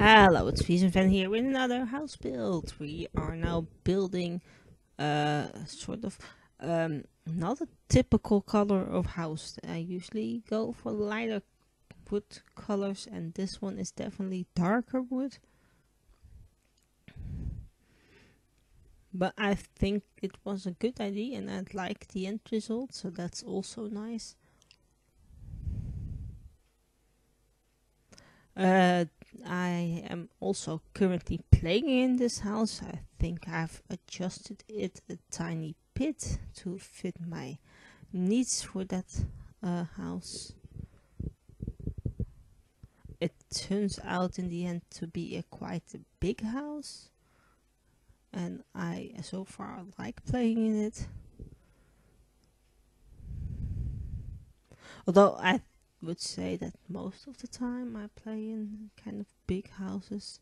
Hello, it's FriesenFan here with another house build. We are now building not a typical color of house. I usually go for lighter wood colors, and this one is definitely darker wood. But I think it was a good idea, and I'd like the end result, so that's also nice. I am also currently playing in this house. I think I've adjusted it a tiny bit to fit my needs for that house. It turns out in the end to be quite a big house, and I so far like playing in it. Although I would say that most of the time I play in kind of big houses.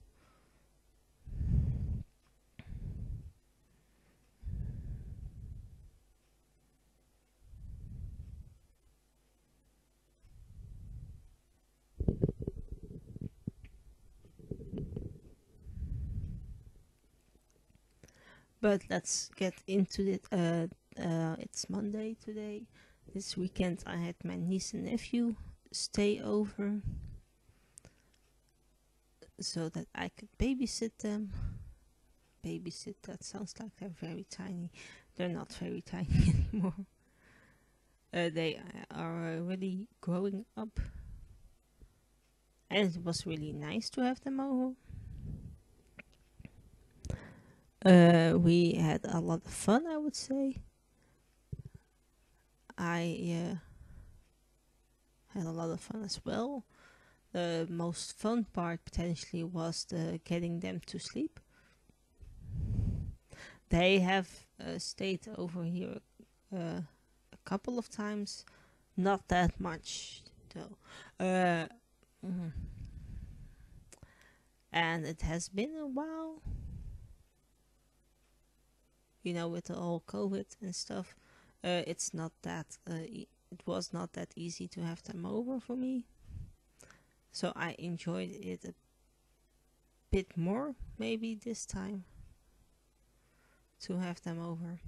But let's get into it. It's Monday today. This weekend I had my niece and nephew stay over so that I could babysit them. Babysit, that sounds like they're very tiny. They're not very tiny anymore. They are really growing up, and it was really nice to have them over. We had a lot of fun, I would say. I had a lot of fun as well. The most fun part potentially was getting them to sleep. They have stayed over here a couple of times, not that much though. And it has been a while, you know, with the whole COVID and stuff. It's not that it was not that easy to have them over for me, so I enjoyed it a bit more maybe this time to have them over.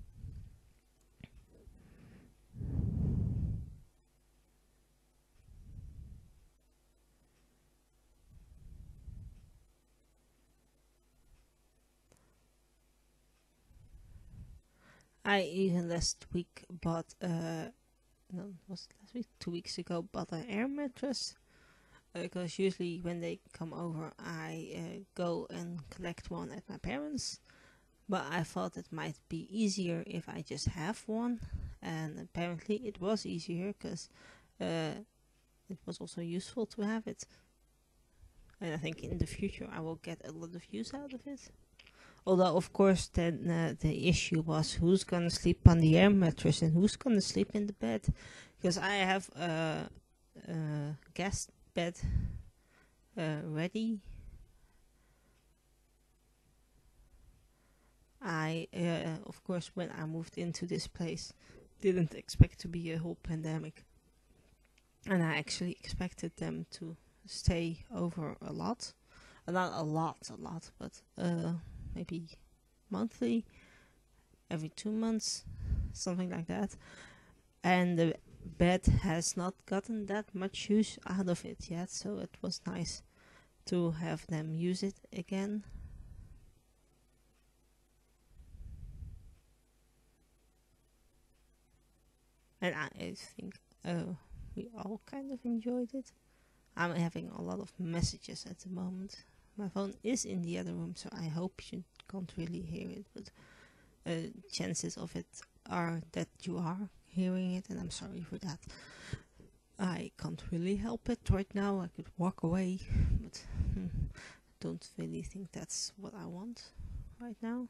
I even last week bought no, was it last week? 2 weeks ago, bought an air mattress, because usually when they come over I go and collect one at my parents', but I thought it might be easier if I just have one, and apparently it was easier because it was also useful to have it, and I think in the future I will get a lot of use out of it. Although, of course, then the issue was who's gonna sleep on the air mattress and who's gonna sleep in the bed, because I have a guest bed ready. I of course, when I moved into this place, didn't expect to be a whole pandemic, and I actually expected them to stay over a lot, not a lot, but maybe monthly, every 2 months, something like that. And the bed has not gotten that much use out of it yet, so it was nice to have them use it again. And I think we all kind of enjoyed it. I'm having a lot of messages at the moment. My phone is in the other room, so I hope you can't really hear it, but chances of it are that you are hearing it, and I'm sorry for that. I can't really help it right now. I could walk away, but don't really think that's what I want right now.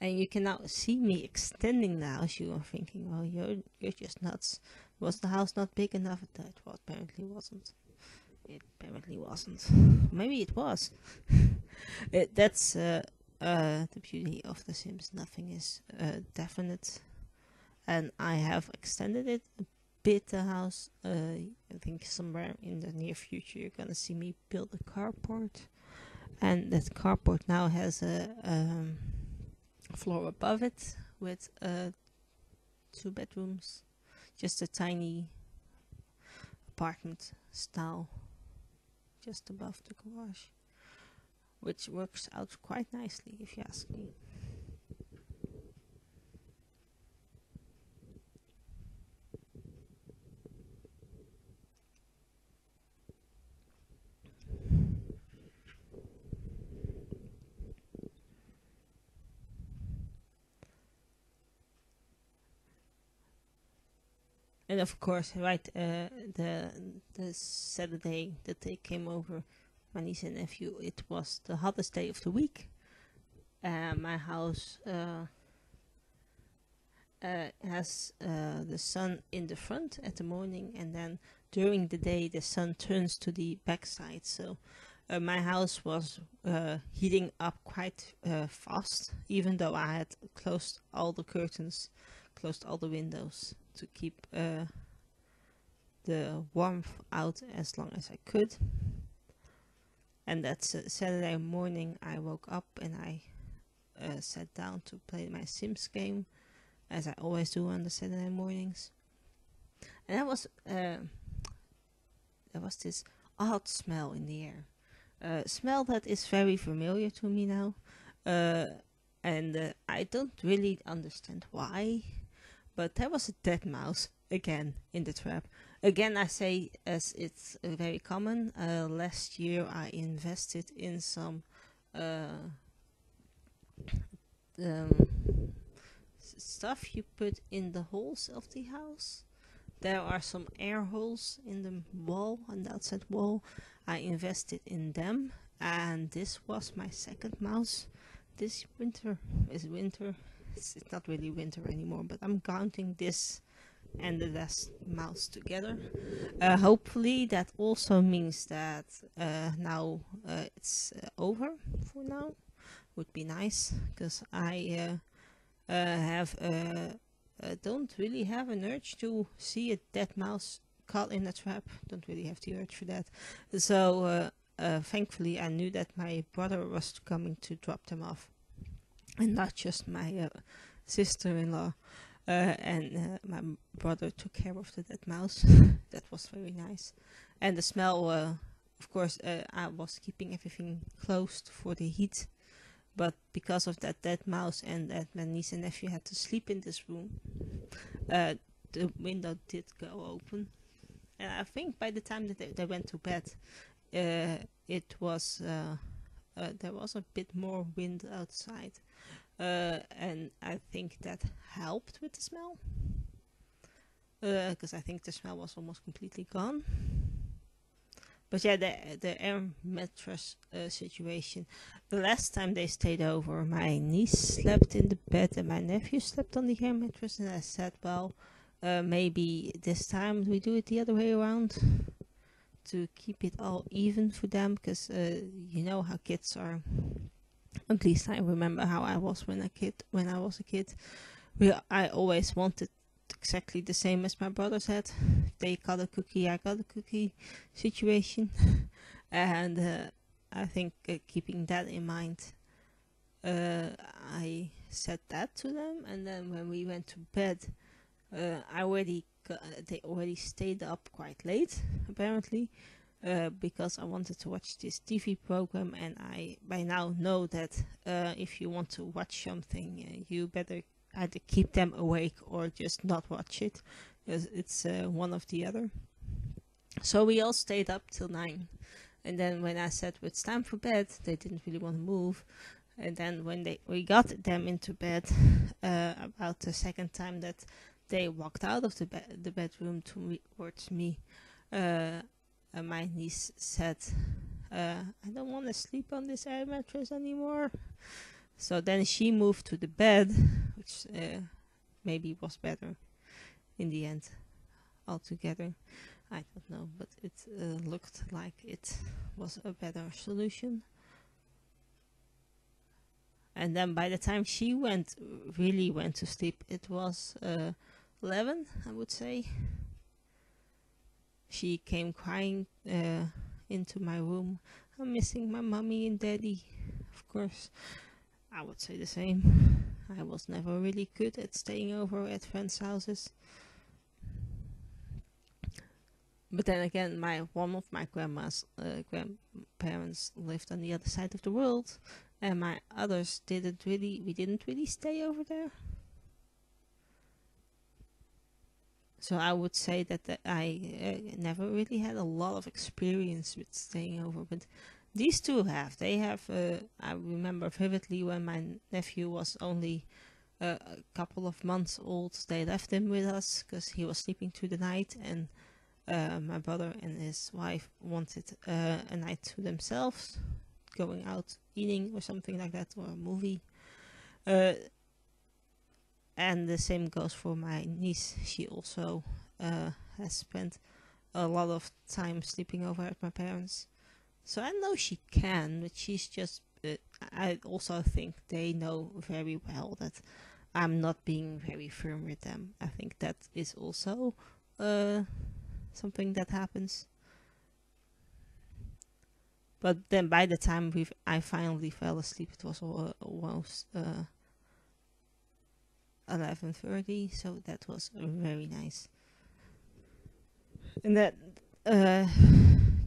And you can now see me extending the house. You are thinking, well, you're just nuts. Was the house not big enough? That apparently wasn't. It apparently wasn't. Maybe it was. That's the beauty of The Sims. Nothing is definite. And I have extended it a build the house. I think somewhere in the near future you're gonna see me build a carport, and that carport now has a floor above it with 2 bedrooms, just a tiny apartment style just above the garage, which works out quite nicely if you ask me. And of course, right, the Saturday that they came over, my niece and nephew, it was the hottest day of the week. My house has the sun in the front at the morning, and then during the day the sun turns to the backside. So my house was heating up quite fast, even though I had closed all the curtains, closed all the windows, to keep the warmth out as long as I could. And that Saturday morning I woke up and I sat down to play my Sims game, as I always do on the Saturday mornings. And there was this odd smell in the air, a smell that is very familiar to me now, and I don't really understand why. But there was a dead mouse again in the trap. Again, I say, as it's very common. Last year I invested in some stuff you put in the holes of the house. There are some air holes in the wall, on the outside wall. I invested in them, and this was my second mouse this winter. Is winter. It's not really winter anymore, but I'm counting this and the last mouse together. Hopefully that also means that now it's over for now. Would be nice, because I don't really have an urge to see a dead mouse caught in a trap. Don't really have the urge for that. So thankfully I knew that my brother was coming to drop them off, and not just my sister-in-law. And my brother took care of the dead mouse. That was very nice. And the smell, of course, I was keeping everything closed for the heat, but because of that dead mouse and that my niece and nephew had to sleep in this room, the window did go open. And I think by the time that they went to bed, it was there was a bit more wind outside, and I think that helped with the smell, because I think the smell was almost completely gone. But yeah, the air mattress situation. The last time they stayed over, my niece slept in the bed and my nephew slept on the air mattress, and I said, well, maybe this time we do it the other way around, to keep it all even for them, because you know how kids are. At least I remember how I was when I was a kid. I always wanted exactly the same as my brothers had. They got a cookie, I got a cookie situation. And I think keeping that in mind, I said that to them, and then when we went to bed, they already stayed up quite late, apparently, because I wanted to watch this TV program, and I by now know that if you want to watch something, you better either keep them awake or just not watch it, because it's one of the other. So we all stayed up till 9, and then when I said, well, it's time for bed, they didn't really want to move. And then when we got them into bed, about the second time that they walked out of the bedroom towards me, and my niece said, I don't want to sleep on this air mattress anymore. So then she moved to the bed, which maybe was better in the end altogether. I don't know, but it looked like it was a better solution. And then by the time she really went to sleep, it was 11, I would say, She came crying into my room. I'm missing my mommy and daddy. Of course, I would say the same. I was never really good at staying over at friends' houses. But then again, one of my grandma's grandparents lived on the other side of the world, and my others we didn't really stay over there. So I would say that I never really had a lot of experience with staying over, but these two have. They have, I remember vividly when my nephew was only a couple of months old, they left him with us because he was sleeping through the night, and my brother and his wife wanted a night to themselves, going out eating or something like that, or a movie. And the same goes for my niece. She also has spent a lot of time sleeping over at my parents. So I know she can, but she's just... I also think they know very well that I'm not being very firm with them. I think that is also something that happens. But then by the time I finally fell asleep, it was almost... 11:30, so that was very nice. And then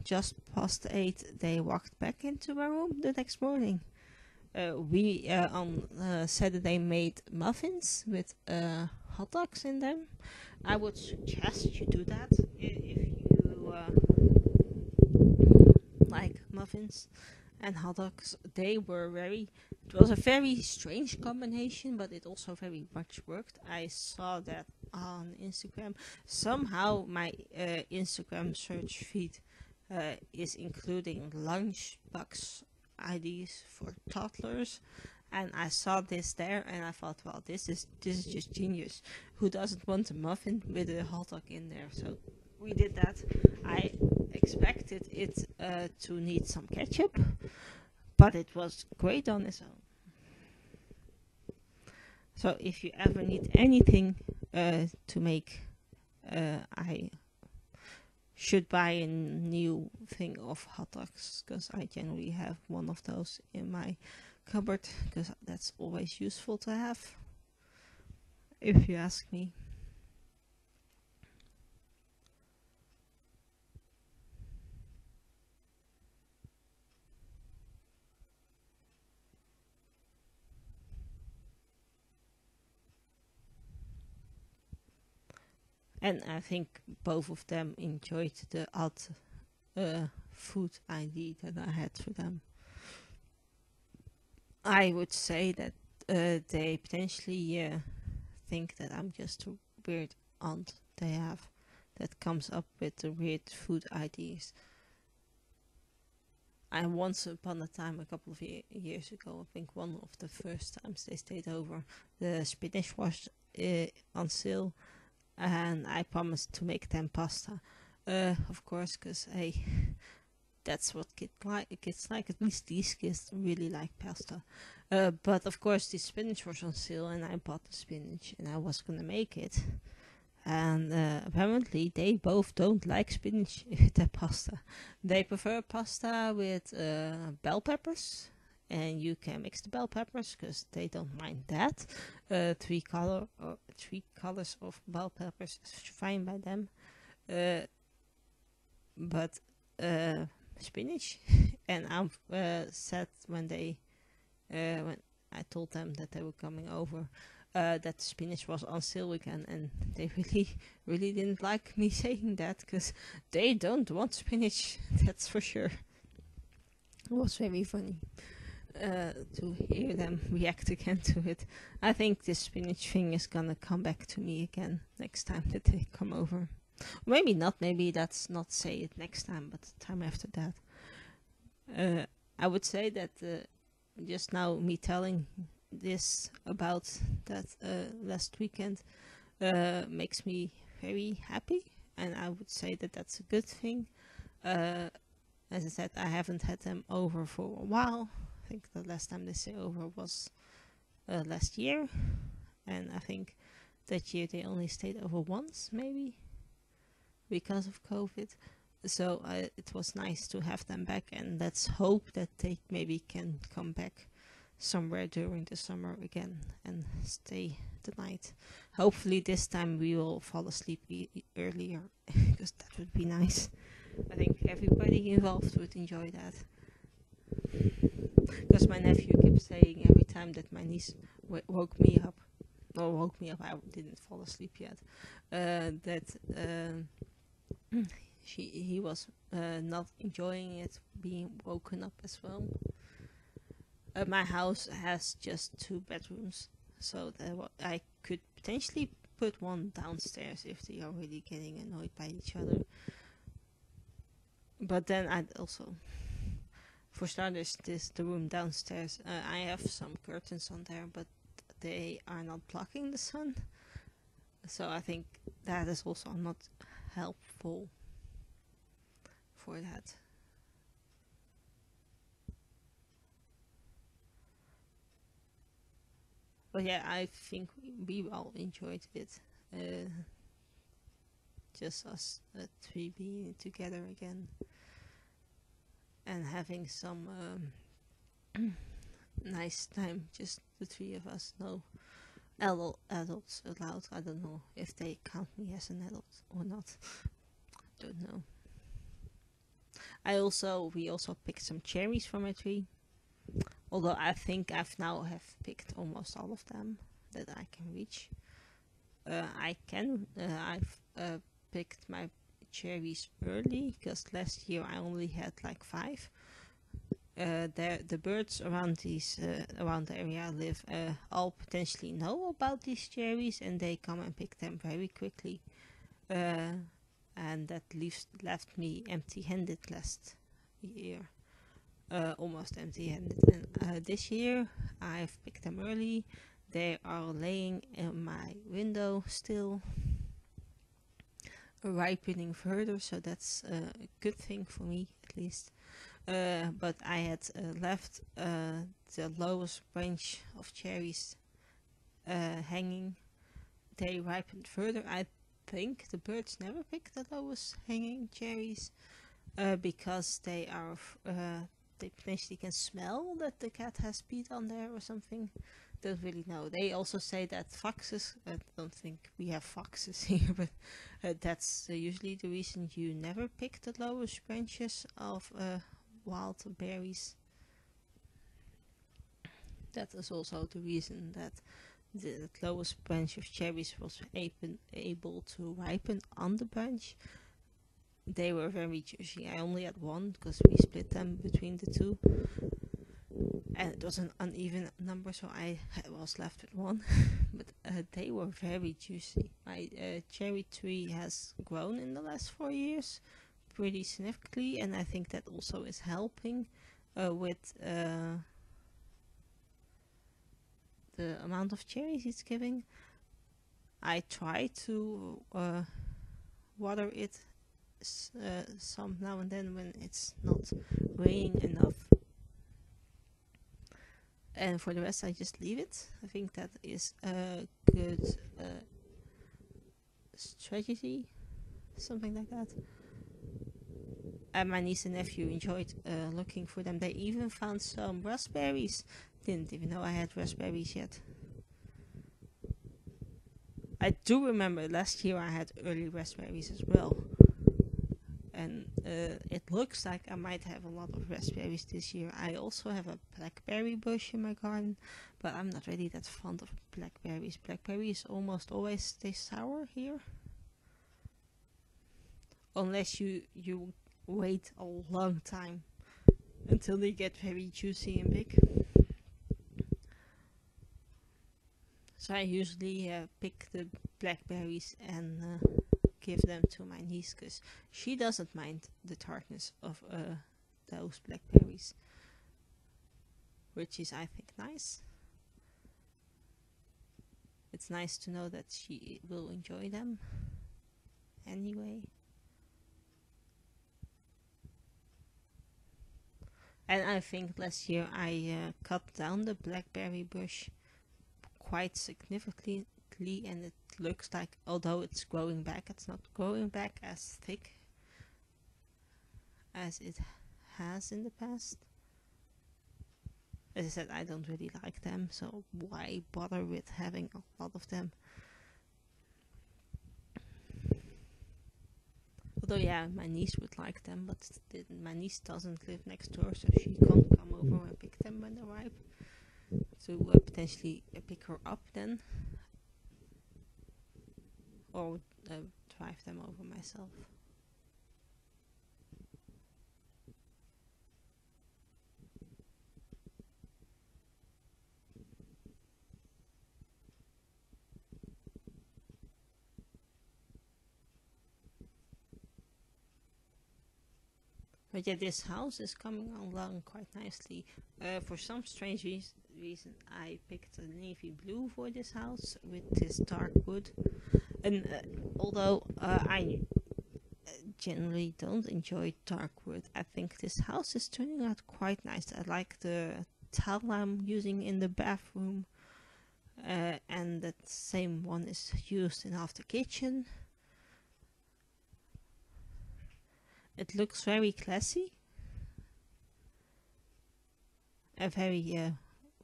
just past 8, they walked back into my room the next morning. We on Saturday made muffins with hot dogs in them. I would suggest you do that if you like muffins and hot dogs. They were very... It was a very strange combination, but it also very much worked. I saw that on Instagram. Somehow my Instagram search feed is including lunchbox IDs for toddlers, and I saw this there and I thought, well, this is just genius. Who doesn't want a muffin with a hot dog in there? So we did that. I expected it to need some ketchup, but it was great on its own. So if you ever need anything to make, I should buy a new thing of hot dogs, because I generally have one of those in my cupboard, because that's always useful to have, if you ask me. And I think both of them enjoyed the odd food ID that I had for them. I would say that they potentially think that I'm just a weird aunt they have that comes up with the weird food IDs. And once upon a time, a couple of years ago, I think one of the first times they stayed over, the spinach was on sale. And I promised to make them pasta, of course, because hey, that's what kids like. At least these kids really like pasta. But of course, the spinach was on sale, and I bought the spinach, and I was gonna make it. And apparently, they both don't like spinach with their pasta. They prefer pasta with bell peppers, and you can mix the bell peppers because they don't mind that. 3 colors of bell peppers is fine by them, but spinach. And I'm sad when they when I told them that they were coming over, that spinach was on sale again, and they really didn't like me saying that, because they don't want spinach, that's for sure. It was very funny to hear them react again to it. I think this spinach thing is gonna come back to me again next time that they come over. Maybe not, maybe let's not say it next time, but the time after that. I would say that just now me telling this about that last weekend makes me very happy, and I would say that that's a good thing. As I said, I haven't had them over for a while. I think the last time they stayed over was last year, and I think that year they only stayed over once, maybe. because of COVID. So it was nice to have them back, and let's hope that they maybe can come back somewhere during the summer again and stay the night. Hopefully this time we will fall asleep earlier, because that would be nice. I think everybody involved would enjoy that, because my nephew kept saying every time that my niece woke me up, I didn't fall asleep yet, he was not enjoying it being woken up as well. My house has just 2 bedrooms, so that I could potentially put one downstairs if they are really getting annoyed by each other. But then I'd also, for starters, the room downstairs, I have some curtains on there, but they are not blocking the sun, so I think that is also not helpful for that. But yeah, I think we all enjoyed it, just us 3 being together again and having some nice time, just the 3 of us. No adults allowed. I don't know if they count me as an adult or not. I don't know. We also picked some cherries from my tree, although I think I have now picked almost all of them that I can reach. I've picked my cherries early, because last year I only had like 5. The birds around around the area I live all potentially know about these cherries, and they come and pick them very quickly, and that left me empty-handed last year, almost empty-handed. And this year I've picked them early. They are laying in my window still, ripening further, so that's a good thing for me at least. But I had left the lowest branch of cherries hanging. They ripened further. I think the birds never pick the lowest hanging cherries, because they are they potentially can smell that the cat has peed on there or something. Don't really know. They also say that foxes, I don't think we have foxes here, but that's usually the reason you never pick the lowest branches of wild berries. That is also the reason that the lowest branch of cherries was able to ripen on the branch. They were very juicy. I only had 1, because we split them between the 2, and it was an uneven number, so I was left with 1. But they were very juicy. My cherry tree has grown in the last 4 years pretty significantly, and I think that also is helping with the amount of cherries it's giving. I try to water it some now and then when it's not raining enough, and for the rest I just leave it. I think that is a good strategy, something like that. And my niece and nephew enjoyed looking for them. They even found some raspberries. Didn't even know I had raspberries yet. I do remember last year I had early raspberries as well, and it looks like I might have a lot of raspberries this year. I also have a blackberry bush in my garden, but I'm not really that fond of blackberries. Blackberries almost always stay sour here, unless you wait a long time until they get very juicy and big. So I usually pick the blackberries and give them to my niece, because she doesn't mind the tartness of those blackberries, which is, I think, nice. It's nice to know that she will enjoy them anyway. And I think last year I cut down the blackberry bush quite significantly, and it looks like, although it's growing back, it's not growing back as thick as it has in the past. As I said, I don't really like them, so why bother with having a lot of them? Although yeah, my niece would like them, but my niece doesn't live next door, so she can't come over and pick them when they're ripe. So we'll potentially pick her up then, or drive them over myself. But yeah, this house is coming along quite nicely. For some strange reason I picked a navy blue for this house with this dark wood. And although I generally don't enjoy dark wood, I think this house is turning out quite nice. I like the towel I'm using in the bathroom. And that same one is used in half the kitchen. It looks very classy and very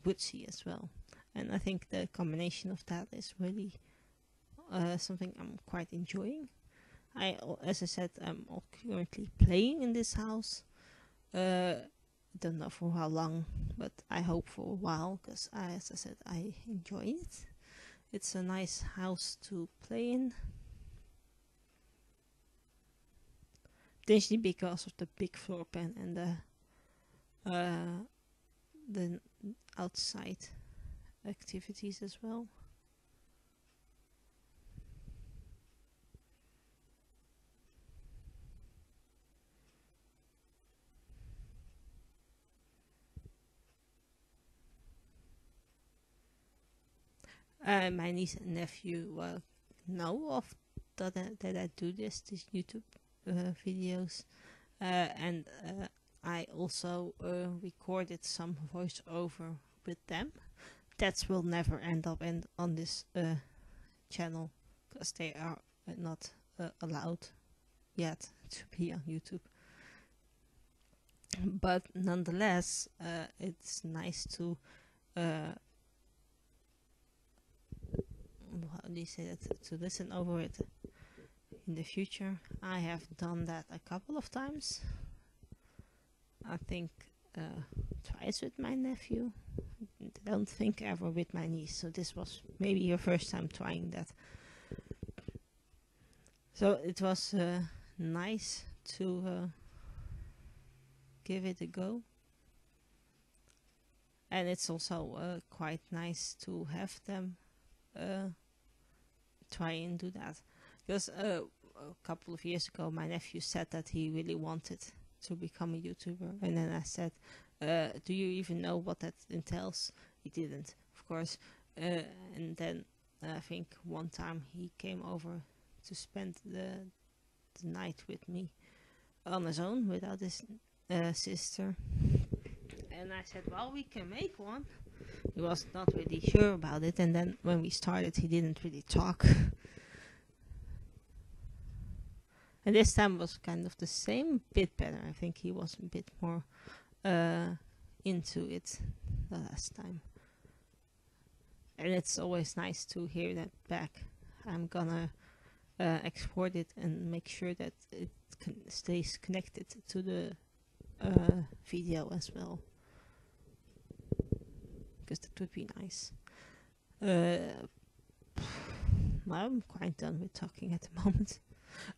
woodsy as well, and I think the combination of that is really something I'm quite enjoying. As I said, I'm currently playing in this house. Don't know for how long, but I hope for a while, because as I said, I enjoy it. It's a nice house to play in. Potentially because of the big floor pan and the outside activities as well. My niece and nephew know of that I do this YouTube videos, and I also recorded some voiceover with them. That will never end up on this channel, because they are not allowed yet to be on YouTube. But nonetheless, it's nice to how do you say that? To listen over it. In the future, I have done that a couple of times. I think twice with my nephew. I don't think ever with my niece, so this was maybe her first time trying that. So it was nice to give it a go. And it's also quite nice to have them try and do that. Because a couple of years ago my nephew said that he really wanted to become a YouTuber, and then I said, do you even know what that entails? He didn't, of course. And then I think one time he came over to spend the night with me on his own without his sister, and I said, well, we can make one. He was not really sure about it, and then when we started he didn't really talk. And this time was kind of the same, bit better. I think he was a bit more into it the last time. And it's always nice to hear that back. I'm gonna export it and make sure that it stays connected to the video as well, because that would be nice. I'm quite done with talking at the moment.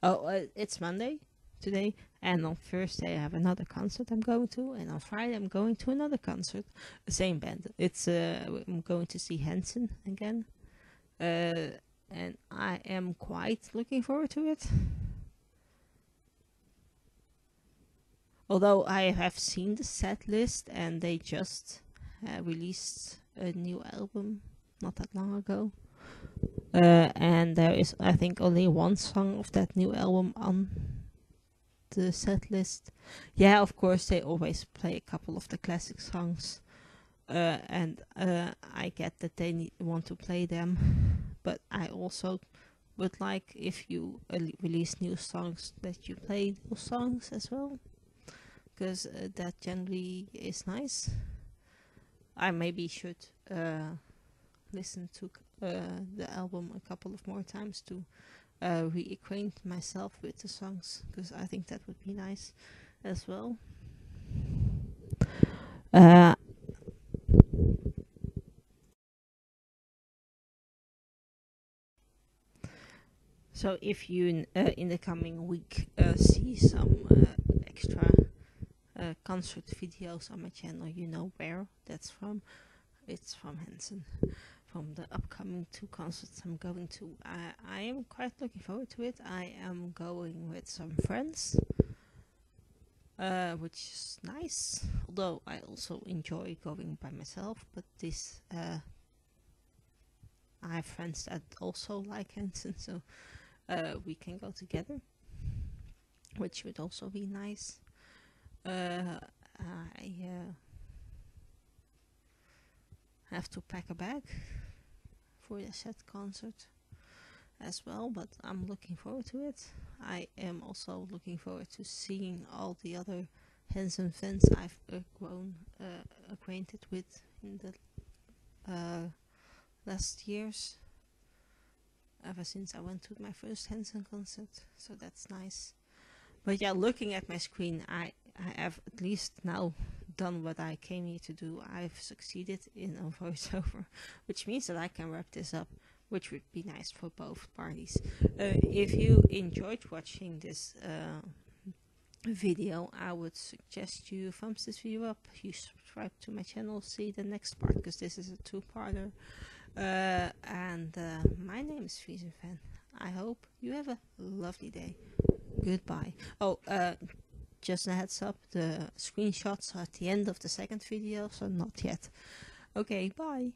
Oh, it's Monday today, and on Thursday I have another concert I'm going to, and on Friday I'm going to another concert, the same band. It's I'm going to see Hanson again, and I am quite looking forward to it. Although I have seen the set list, and they just released a new album not that long ago. And there is, I think, only one song of that new album on the set list. Yeah, of course, they always play a couple of the classic songs. And I get that they want to play them. but I also would like if you release new songs that you play those songs as well, because that generally is nice. I maybe should listen to the album a couple of more times to reacquaint myself with the songs, because I think that would be nice as well. So if you in the coming week see some extra concert videos on my channel, you know where that's from. It's from Hanson, from the upcoming 2 concerts I'm going to. I am quite looking forward to it. I am going with some friends, which is nice, although I also enjoy going by myself, but this I have friends that also like Hanson, so we can go together, which would also be nice. I have to pack a bag for the set concert as well, but I'm looking forward to it. I am also looking forward to seeing all the other Hanson fans I've grown acquainted with in the last years, ever since I went to my first Hanson concert, so that's nice. But yeah, looking at my screen, I have at least now done what I came here to do. I've succeeded in a voiceover, which means that I can wrap this up, which would be nice for both parties. If you enjoyed watching this video, I would suggest you thumbs this video up, you subscribe to my channel, see the next part, because this is a 2-parter. My name is FriesenFan. I hope you have a lovely day. Goodbye. Just a heads up, the screenshots are at the end of the second video, so not yet. Okay, bye.